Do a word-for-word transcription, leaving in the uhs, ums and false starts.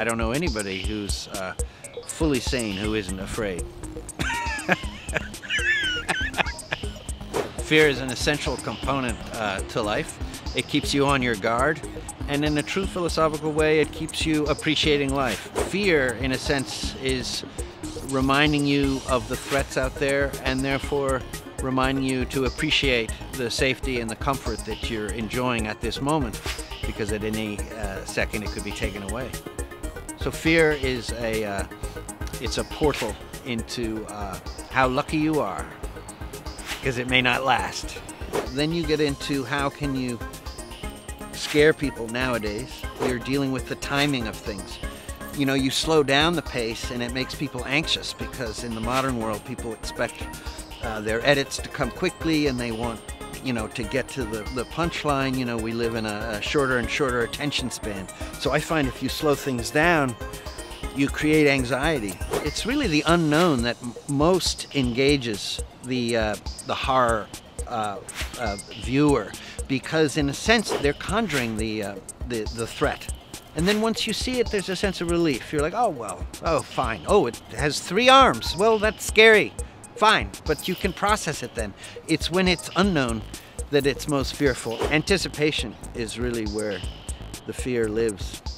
I don't know anybody who's uh, fully sane who isn't afraid. Fear is an essential component uh, to life. It keeps you on your guard, and in a true philosophical way, it keeps you appreciating life. Fear, in a sense, is reminding you of the threats out there, and therefore reminding you to appreciate the safety and the comfort that you're enjoying at this moment, because at any uh, second it could be taken away. So fear is a, uh, it's a portal into uh, how lucky you are, because it may not last. Then you get into how can you scare people nowadays. You're dealing with the timing of things. You know, you slow down the pace and it makes people anxious, because in the modern world people expect uh, their edits to come quickly, and they want, you know, to get to the, the punchline. You know, we live in a, a shorter and shorter attention span. So I find if you slow things down, you create anxiety. It's really the unknown that most engages the, uh, the horror uh, uh, viewer, because in a sense they're conjuring the, uh, the, the threat. And then once you see it, there's a sense of relief. You're like, oh, well, oh, fine. Oh, it has three arms. Well, that's scary. Fine, but you can process it then. It's when it's unknown that it's most fearful. Anticipation is really where the fear lives.